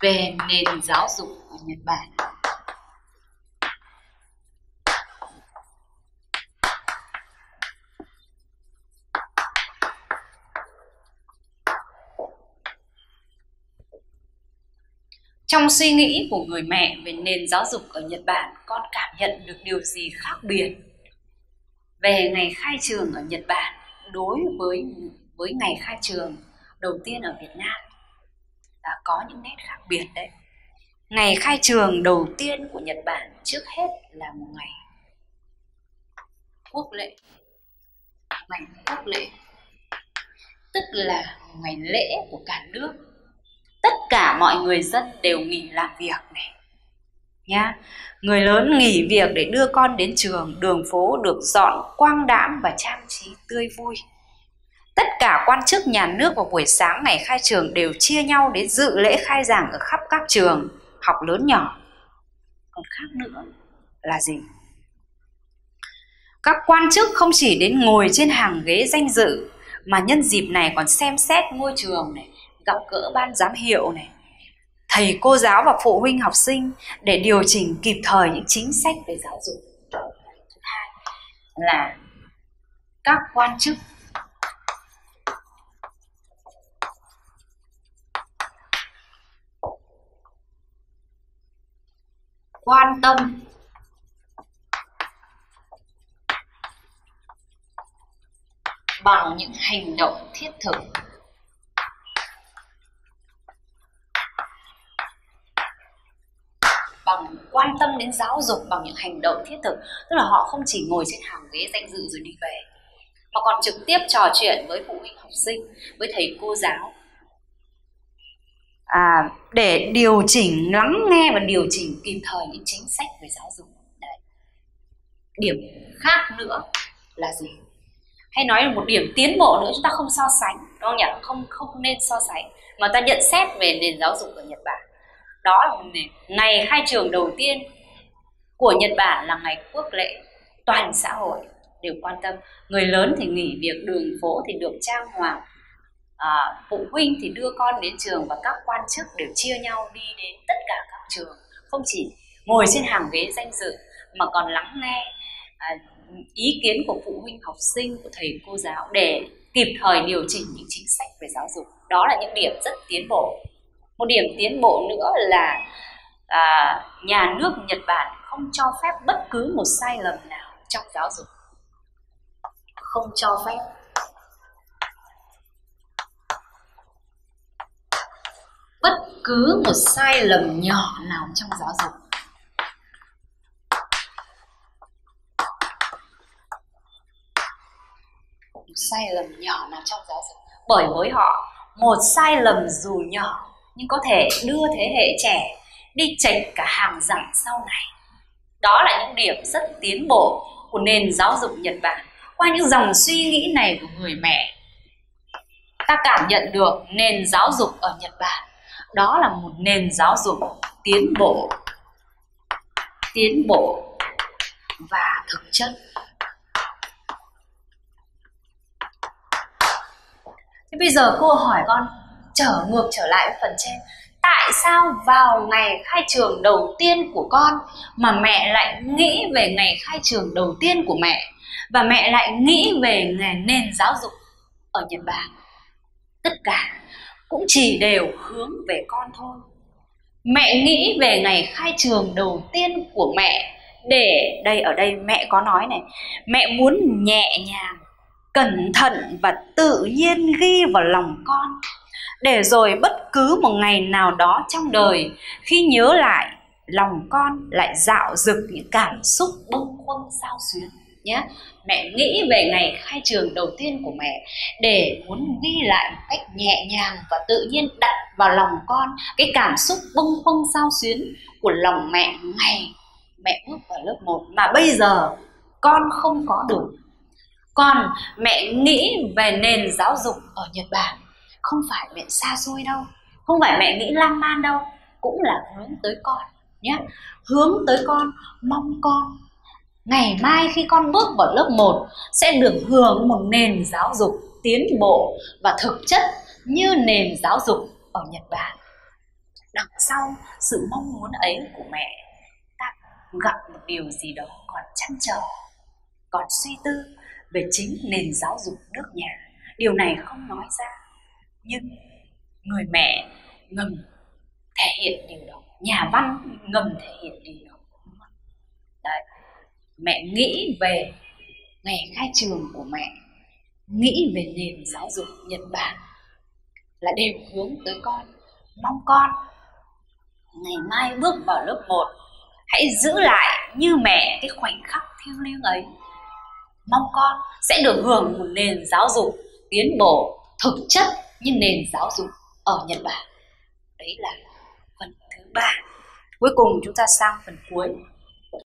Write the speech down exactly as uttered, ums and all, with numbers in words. về nền giáo dục ở Nhật Bản. Trong suy nghĩ của người mẹ về nền giáo dục ở Nhật Bản, con cảm nhận được điều gì khác biệt về ngày khai trường ở Nhật Bản đối với với ngày khai trường đầu tiên ở Việt Nam? Đã có những nét khác biệt đấy. Ngày khai trường đầu tiên của Nhật Bản trước hết là một ngày quốc lễ, ngày quốc lễ, tức là ngày lễ của cả nước. Tất cả mọi người dân đều nghỉ làm việc này nha. Người lớn nghỉ việc để đưa con đến trường, đường phố được dọn quang đãng và trang trí tươi vui. Tất cả quan chức nhà nước vào buổi sáng ngày khai trường đều chia nhau đến dự lễ khai giảng ở khắp các trường học lớn nhỏ. Còn khác nữa là gì? Các quan chức không chỉ đến ngồi trên hàng ghế danh dự mà nhân dịp này còn xem xét ngôi trường này, gặp gỡ ban giám hiệu này, thầy cô giáo và phụ huynh học sinh để điều chỉnh kịp thời những chính sách về giáo dục. Thứ hai là các quan chức quan tâm bằng những hành động thiết thực bằng quan tâm đến giáo dục bằng những hành động thiết thực, tức là họ không chỉ ngồi trên hàng ghế danh dự rồi đi về mà còn trực tiếp trò chuyện với phụ huynh học sinh, với thầy cô giáo à, để điều chỉnh, lắng nghe và điều chỉnh kịp thời những chính sách về giáo dục. Đấy. Điểm khác nữa là gì? Hay nói là một điểm tiến bộ nữa, chúng ta không so sánh, đúng không nhỉ? Không, không nên so sánh mà ta nhận xét về nền giáo dục ở Nhật Bản. Đó là ngày khai trường đầu tiên của Nhật Bản là ngày quốc lễ, toàn xã hội đều quan tâm. Người lớn thì nghỉ việc, đường phố thì được trang hoàng, à, phụ huynh thì đưa con đến trường và các quan chức đều chia nhau đi đến tất cả các trường, không chỉ ngồi trên hàng ghế danh dự mà còn lắng nghe à, ý kiến của phụ huynh học sinh, của thầy cô giáo để kịp thời điều chỉnh những chính sách về giáo dục. Đó là những điểm rất tiến bộ. Một điểm tiến bộ nữa là à, nhà nước Nhật Bản không cho phép bất cứ một sai lầm nào trong giáo dục. Không cho phép. Bất cứ một sai lầm nhỏ nào trong giáo dục. Một sai lầm nhỏ nào trong giáo dục. Bởi với họ, một sai lầm dù nhỏ nhưng có thể đưa thế hệ trẻ đi chệch cả hàng dặm sau này. Đó là những điểm rất tiến bộ của nền giáo dục Nhật Bản. Qua những dòng suy nghĩ này của người mẹ, ta cảm nhận được nền giáo dục ở Nhật Bản, đó là một nền giáo dục tiến bộ, tiến bộ và thực chất. Thế bây giờ cô hỏi con, trở ngược trở lại với phần trên, tại sao vào ngày khai trường đầu tiên của con mà mẹ lại nghĩ về ngày khai trường đầu tiên của mẹ, và mẹ lại nghĩ về nền giáo dục ở Nhật Bản? Tất cả cũng chỉ đều hướng về con thôi. Mẹ nghĩ về ngày khai trường đầu tiên của mẹ để đây, ở đây mẹ có nói này, mẹ muốn nhẹ nhàng, cẩn thận và tự nhiên ghi vào lòng con, để rồi bất cứ một ngày nào đó trong đời, khi nhớ lại, lòng con lại dạo dực những cảm xúc bâng khuâng xao xuyến nhé. Mẹ nghĩ về ngày khai trường đầu tiên của mẹ để muốn ghi lại một cách nhẹ nhàng và tự nhiên, đặt vào lòng con cái cảm xúc bâng khuâng xao xuyến của lòng mẹ ngày mẹ bước vào lớp một mà bây giờ con không có được. Còn mẹ nghĩ về nền giáo dục ở Nhật Bản, không phải mẹ xa xôi đâu, không phải mẹ nghĩ lan man đâu, cũng là hướng tới con nhé. Hướng tới con, mong con ngày mai khi con bước vào lớp một sẽ được hưởng một nền giáo dục tiến bộ và thực chất như nền giáo dục ở Nhật Bản. đằng sau sự mong muốn ấy của mẹ, ta gặp một điều gì đó còn trăn trở, còn suy tư về chính nền giáo dục nước nhà. Điều này không nói ra, nhưng người mẹ ngầm thể hiện điều đó, nhà văn ngầm thể hiện điều đó. Đấy. Mẹ nghĩ về ngày khai trường của mẹ, nghĩ về nền giáo dục Nhật Bản là đều hướng tới con, mong con ngày mai bước vào lớp một hãy giữ lại như mẹ cái khoảnh khắc thiêng liêng ấy, mong con sẽ được hưởng một nền giáo dục tiến bộ thực chất như nền giáo dục ở Nhật Bản. Đấy là phần thứ ba. Cuối cùng chúng ta sang phần cuối.